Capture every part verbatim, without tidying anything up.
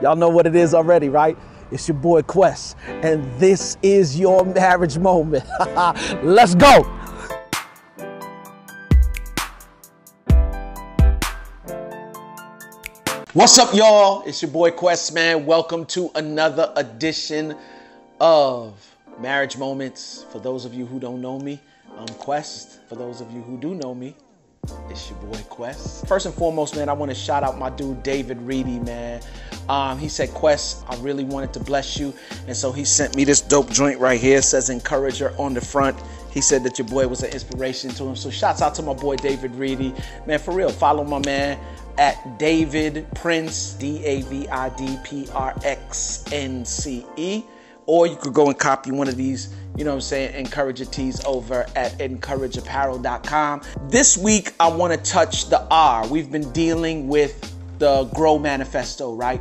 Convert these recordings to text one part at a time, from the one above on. Y'all know what it is already, right? It's your boy Quest, and this is your marriage moment. Let's go. What's up, y'all? It's your boy Quest, man. Welcome to another edition of Marriage Moments. For those of you who don't know me, I'm Quest. For those of you who do know me, it's your boy Quest. First and foremost, man, I want to shout out my dude, David Reedy, man. Um, he said, Quest, I really wanted to bless you. And so he sent me this dope joint right here. It says Encourager on the front. He said that your boy was an inspiration to him. So shouts out to my boy, David Reedy. Man, for real, follow my man at David Prince, D A V I D P R X N C E. Or you could go and copy one of these, you know what I'm saying, EncourageTees over at encourage apparel dot com. This week, I want to touch the R. We've been dealing with the Grow Manifesto, right?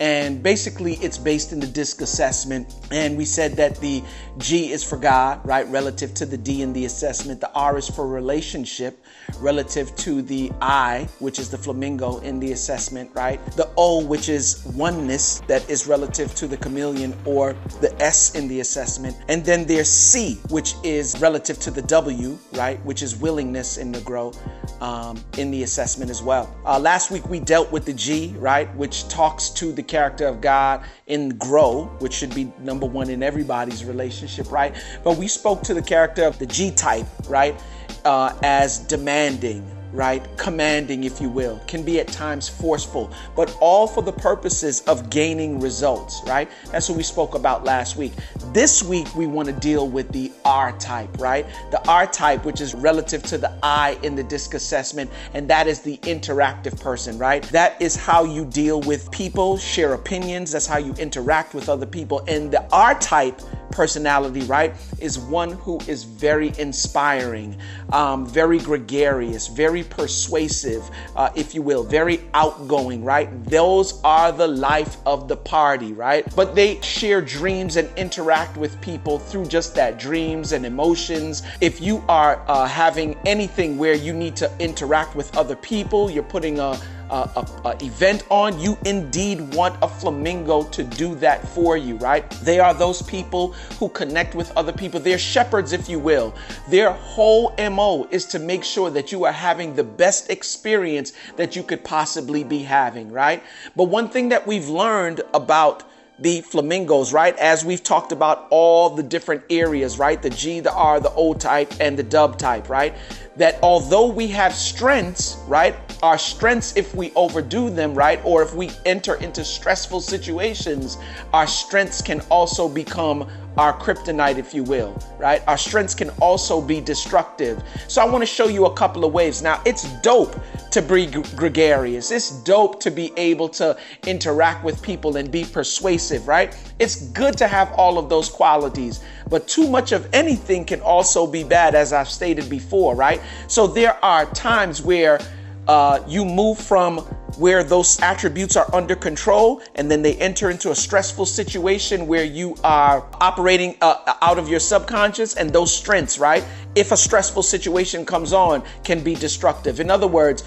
And basically, it's based in the DISC assessment. And we said that the G is for God, right, relative to the D in the assessment. The R is for relationship, relative to the I, which is the flamingo in the assessment, right? The O, which is oneness, that is relative to the chameleon or the S in the assessment. And then there's C, which is relative to the W, right, which is willingness in the grow um, in the assessment as well. Uh, last week, we dealt with the G, right, which talks to the character of God in grow, which should be number one in everybody's relationship, right? But we spoke to the character of the G-Type, right? Uh, as demanding, right? Commanding, if you will, can be at times forceful, but all for the purposes of gaining results, right? That's what we spoke about last week. This week, we want to deal with the R-type, right? The R-type, which is relative to the I in the DISC assessment, and that is the interactive person, right? That is how you deal with people, share opinions, that's how you interact with other people. And the R-type personality, right, is one who is very inspiring, um, very gregarious, very persuasive, uh, if you will, very outgoing, right? Those are the life of the party, right? But they share dreams and interact with people through just that, dreams and emotions. If you are uh, having anything where you need to interact with other people, you're putting a Uh, a, a event on, you indeed want a flamingo to do that for you, right? They are those people who connect with other people. They're shepherds, if you will. Their whole M O is to make sure that you are having the best experience that you could possibly be having, right? But one thing that we've learned about the flamingos, right? As we've talked about all the different areas, right? The G, the R, the O type, and the W type, right? That although we have strengths, right? Our strengths, if we overdo them, right? Or if we enter into stressful situations, our strengths can also become our kryptonite, if you will, right? Our strengths can also be destructive. So I want to show you a couple of ways. Now, it's dope to be gregarious. It's dope to be able to interact with people and be persuasive, right? It's good to have all of those qualities, but too much of anything can also be bad, as I've stated before, right? So there are times where Uh, you move from where those attributes are under control, and then they enter into a stressful situation where you are operating uh, out of your subconscious, and those strengths, right? If a stressful situation comes on, can be destructive. In other words,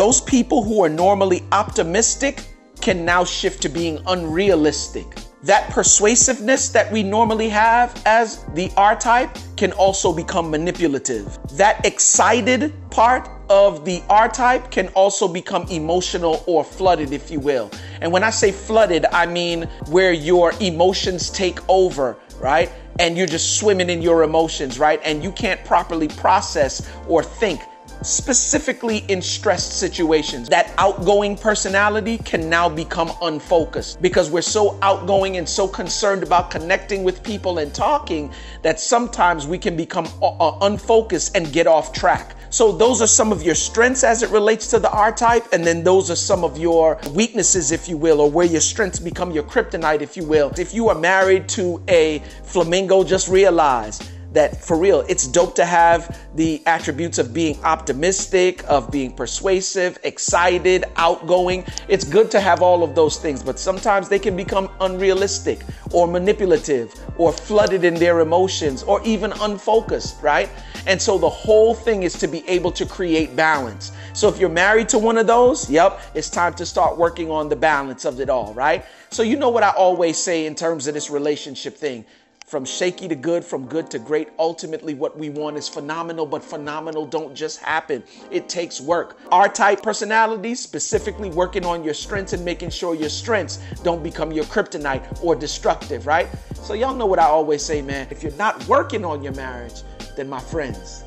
those people who are normally optimistic can now shift to being unrealistic. That persuasiveness that we normally have as the R type can also become manipulative. That excited part of the R type can also become emotional or flooded, if you will. And when I say flooded, I mean where your emotions take over, right? And you're just swimming in your emotions, right? And you can't properly process or think, specifically in stressed situations. That outgoing personality can now become unfocused because we're so outgoing and so concerned about connecting with people and talking that sometimes we can become uh, unfocused and get off track. So those are some of your strengths as it relates to the R type, and then those are some of your weaknesses, if you will, or where your strengths become your kryptonite, if you will. If you are married to a flamingo, just realize that for real, it's dope to have the attributes of being optimistic, of being persuasive, excited, outgoing. It's good to have all of those things, but sometimes they can become unrealistic or manipulative or flooded in their emotions or even unfocused, right? And so the whole thing is to be able to create balance. So if you're married to one of those, yep, it's time to start working on the balance of it all, right? So you know what I always say in terms of this relationship thing, from shaky to good, from good to great. Ultimately, what we want is phenomenal, but phenomenal don't just happen. It takes work. R-type personalities, specifically working on your strengths and making sure your strengths don't become your kryptonite or destructive, right? So y'all know what I always say, man. If you're not working on your marriage, then my friends,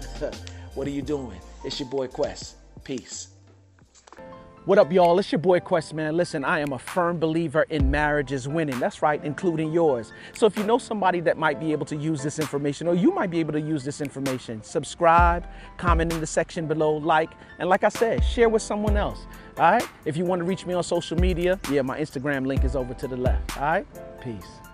what are you doing? It's your boy Quest. Peace. What up, y'all? It's your boy Quest, man. Listen, I am a firm believer in marriages winning. That's right, including yours. So if you know somebody that might be able to use this information, or you might be able to use this information, subscribe, comment in the section below, like, and like I said, share with someone else, all right? If you want to reach me on social media, yeah, my Instagram link is over to the left, all right? Peace.